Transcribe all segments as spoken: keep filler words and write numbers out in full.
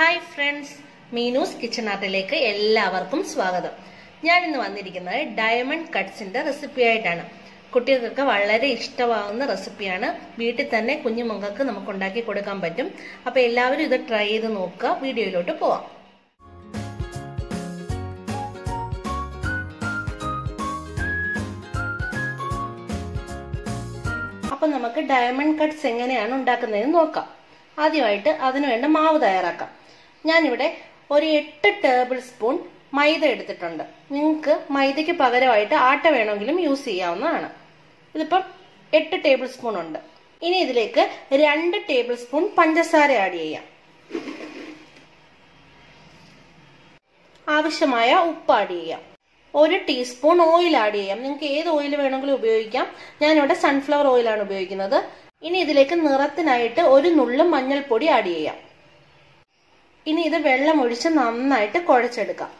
High friends Meenu's kitchen ആർട്ടിലേക്ക് എല്ലാവർക്കും സ്വാഗതം ഞാൻ ഇന്ന് വന്നിരിക്കുന്നത് ഡയമണ്ട് കട്ട്സിന്റെ റെസിപ്പി ആയിട്ടാണ് കുട്ടികൾക്ക് വളരെ ഇഷ്ടമാവുന്ന റെസിപ്പിയാണ് വീട്ടിൽ തന്നെ കുഞ്ഞു മക്കൾക്ക് നമുക്ക് ഉണ്ടാക്കി കൊടുക്കാൻ പറ്റും അപ്പോൾ എല്ലാവരും ഇത് ട്രൈ ചെയ്ത് നോക്കുക വീഡിയോയിലോട്ട് പോവാം അപ്പോൾ നമുക്ക് ഡയമണ്ട് കട്ട്സ് എങ്ങനെയാണ് ഉണ്ടാക്കുന്നതെന്ന് നോക്കാം ആദ്യമായിട്ട് അതിനുവേണ്ട മാവ് തയ്യാറാക്കാം ഞാനിവിടെ ഒരു എട്ട് ടേബിൾ സ്പൂൺ മൈദ എടുത്തിട്ടുണ്ട് നിങ്ങൾക്ക് മൈദയ്ക്ക് പകരമായിട്ട് ആട്ട വേണമെങ്കിലും യൂസ് ചെയ്യാവുന്നതാണ് ഇതിപ്പം എട്ട് ടേബിൾ സ്പൂൺ ഉണ്ട് ഇനി ഇതിലേക്ക് രണ്ട് ടേബിൾ സ്പൂൺ പഞ്ചസാര ആഡ് ചെയ്യാം ആവശ്യമായ ഉപ്പ് ആഡ് ചെയ്യാം ഒരു ടീസ്പൂൺ ഓയിൽ ആഡ് ചെയ്യാം നിങ്ങൾക്ക് ഏത് ഓയിൽ വേണമെങ്കിലും ഉപയോഗിക്കാം ഞാനിവിടെ സൺഫ്ലവർ ഓയിലാണ് ഉപയോഗിക്കുന്നത് ഇനി ഇതിലേക്ക് നിറത്തിനായിട്ട് ഒരു നുള്ളു മഞ്ഞൾപ്പൊടി ആഡ് ചെയ്യാം ഇനി ഇത് വെള്ളം ഒഴിച്ച് നന്നായിട്ട് കുഴച്ചെടുക്കാം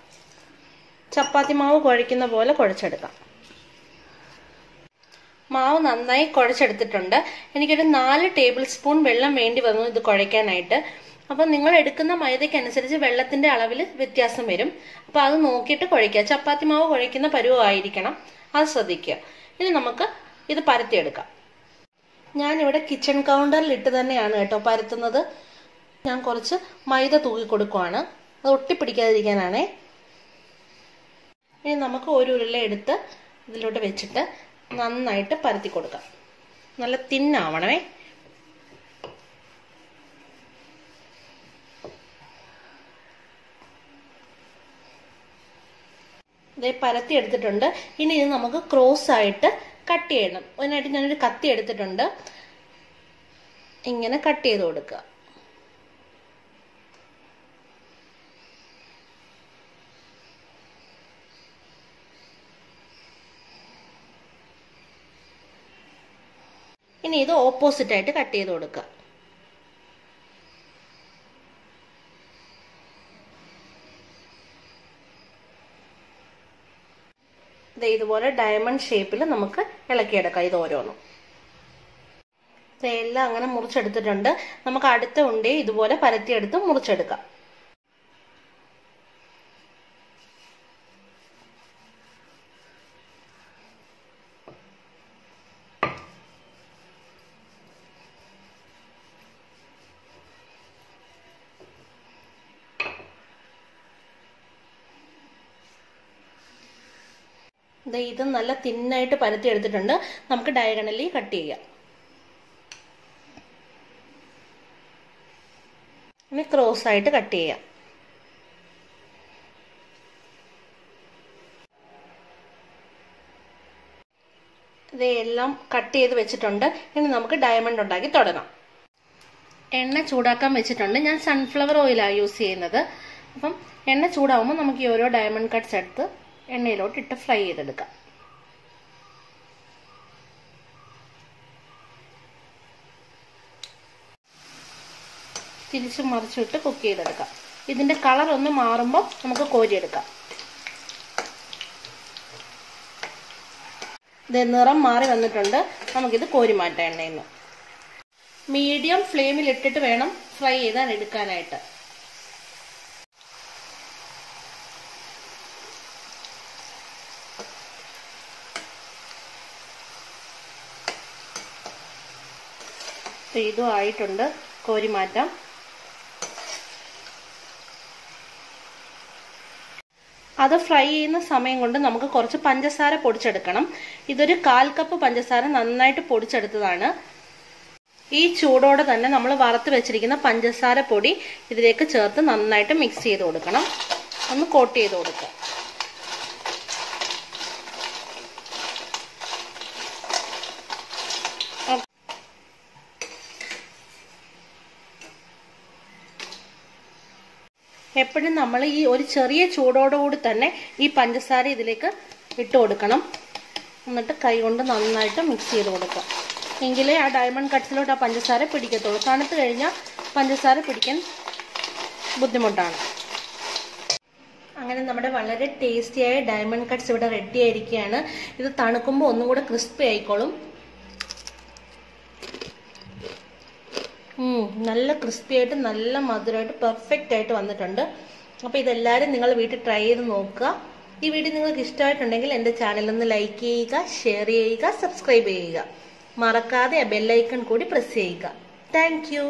ചപ്പാത്തി മാവ് കുഴയ്ക്കുന്ന പോലെ കുഴച്ചെടുക്കാം മാവ് നന്നായി കുഴച്ചെടുത്തിട്ടുണ്ട് എനിക്കൊരു നാല് ടേബിൾ സ്പൂൺ വെള്ളം വേണ്ടി വന്നു ഇത് കുഴയ്ക്കാനായിട്ട് അപ്പം നിങ്ങൾ എടുക്കുന്ന മൈദയ്ക്കനുസരിച്ച് വെള്ളത്തിന്റെ അളവിൽ വ്യത്യാസം വരും അപ്പം അത് നോക്കിയിട്ട് കുഴയ്ക്കുക ചപ്പാത്തി മാവ് കുഴയ്ക്കുന്ന പരുവമായിരിക്കണം അത് ശ്രദ്ധിക്കുക ഇനി നമുക്ക് ഇത് പരത്തിയെടുക്കാം ഞാനിവിടെ കിച്ചൺ കൗണ്ടറിൽ ഇട്ട് തന്നെയാണ് കേട്ടോ പരത്തുന്നത് ഞാൻ കുറച്ച് മൈദ തൂക്കി കൊടുക്കുവാണ് അത് ഒട്ടിപ്പിടിക്കാതിരിക്കാനാണേ ഇനി നമുക്ക് ഒരു ഉരുള എടുത്ത് ഇതിലോട്ട് വെച്ചിട്ട് നന്നായിട്ട് പരത്തി കൊടുക്കാം നല്ല തിന്നാവണമേ ഇതേ പരത്തി എടുത്തിട്ടുണ്ട് ഇനി ഇത് നമുക്ക് ക്രോസ് ആയിട്ട് കട്ട് ചെയ്യണം അതിനായിട്ട് ഞാനൊരു കത്തി എടുത്തിട്ടുണ്ട് ഇങ്ങനെ കട്ട് ചെയ്ത് കൊടുക്കുക ഇനി ഇത് ഓപ്പോസിറ്റ് ആയിട്ട് കട്ട് ചെയ്ത് കൊടുക്കുക ഇതുപോലെ ഡയമണ്ട് ഷേപ്പിൽ നമുക്ക് ഇളക്കിയെടുക്കാം ഇത് ഓരോന്നും ഇതെല്ലാം അങ്ങനെ മുറിച്ചെടുത്തിട്ടുണ്ട് നമുക്ക് അടുത്ത ഉണ്ടേ ഇതുപോലെ പരത്തിയെടുത്ത് മുറിച്ചെടുക്കാം ഇത് നല്ല തിന്നായിട്ട് പരത്തി എടുത്തിട്ടുണ്ട് നമുക്ക് ഡയഗണലി കട്ട് ചെയ്യാം ഇനി ക്രോസ് ആയിട്ട് കട്ട് ചെയ്യാം ഇതെല്ലാം കട്ട് ചെയ്ത് വെച്ചിട്ടുണ്ട് ഇനി നമുക്ക് ഡയമണ്ട് ഉണ്ടാക്കി തുടങ്ങാം എണ്ണ ചൂടാക്കാൻ വെച്ചിട്ടുണ്ട് ഞാൻ സൺഫ്ലവർ ഓയിലാണ് യൂസ് ചെയ്യുന്നത് അപ്പം എണ്ണ ചൂടാവുമ്പോൾ നമുക്ക് ഈ ഓരോ ഡയമണ്ട് കട്ട്സ് എടുത്ത് എണ്ണയിലോട്ട് ഇട്ട് ഫ്രൈ ചെയ്തെടുക്കാം തിരിച്ച് മറിച്ചിട്ട് കുക്ക് ചെയ്തെടുക്കാം ഇതിന്റെ കളർ ഒന്ന് മാറുമ്പോൾ നമുക്ക് കോരിയെടുക്കാം ഇത് നിറം മാറി വന്നിട്ടുണ്ട് നമുക്കിത് കോരി മാറ്റാം എണ്ണയിൽ നിന്ന് മീഡിയം ഫ്ലെയിമിൽ ഇട്ടിട്ട് വേണം ഫ്രൈ ചെയ്താൽ എടുക്കാനായിട്ട് ഇതും ആയിട്ടുണ്ട് കോരി മാറ്റാം അത് ഫ്രൈ ചെയ്യുന്ന സമയം കൊണ്ട് നമുക്ക് കുറച്ച് പഞ്ചസാര പൊടിച്ചെടുക്കണം ഇതൊരു കാൽ കപ്പ് പഞ്ചസാര നന്നായിട്ട് പൊടിച്ചെടുത്തതാണ് ഈ ചൂടോടെ തന്നെ നമ്മൾ വറുത്ത് വെച്ചിരിക്കുന്ന പഞ്ചസാര പൊടി ഇതിലേക്ക് ചേർത്ത് നന്നായിട്ട് മിക്സ് ചെയ്ത് കൊടുക്കണം ഒന്ന് കോട്ട് ചെയ്ത് കൊടുക്കുക എപ്പോഴും നമ്മൾ ഈ ഒരു ചെറിയ ചൂടോടുകൂടി തന്നെ ഈ പഞ്ചസാര ഇതിലേക്ക് ഇട്ട് കൊടുക്കണം എന്നിട്ട് കൈ കൊണ്ട് നന്നായിട്ട് മിക്സ് ചെയ്ത് കൊടുക്കുക എങ്കിലേ ആ ഡയമണ്ട് കട്ട്സിലോട്ട് ആ പഞ്ചസാര പിടിക്കത്തുള്ളൂ തണുത്ത് കഴിഞ്ഞാൽ പഞ്ചസാര പിടിക്കാൻ ബുദ്ധിമുട്ടാണ് അങ്ങനെ നമ്മുടെ വളരെ ടേസ്റ്റിയായ ഡയമണ്ട് കട്ട്സ് ഇവിടെ റെഡി ആയിരിക്കുകയാണ് ഇത് തണുക്കുമ്പോൾ ഒന്നും കൂടെ ക്രിസ്പി ആയിക്കോളും നല്ല ക്രിസ്പി ആയിട്ട് നല്ല മധുരമായിട്ട് പെർഫെക്റ്റ് ആയിട്ട് വന്നിട്ടുണ്ട്. അപ്പോൾ ഇതെല്ലാവരും നിങ്ങൾ വീട്ടിൽ ട്രൈ ചെയ്ത് നോക്കുക. ഈ വീഡിയോ നിങ്ങൾക്ക് ഇഷ്ടമായിട്ടുണ്ടെങ്കിൽ എൻ്റെ ചാനൽ ഒന്ന് ലൈക്ക് ചെയ്യുക, ഷെയർ ചെയ്യുക, സബ്സ്ക്രൈബ് ചെയ്യുക. മറക്കാതെ ബെൽ ഐക്കൺ കൂടി പ്രസ് ചെയ്യുക. Thank U.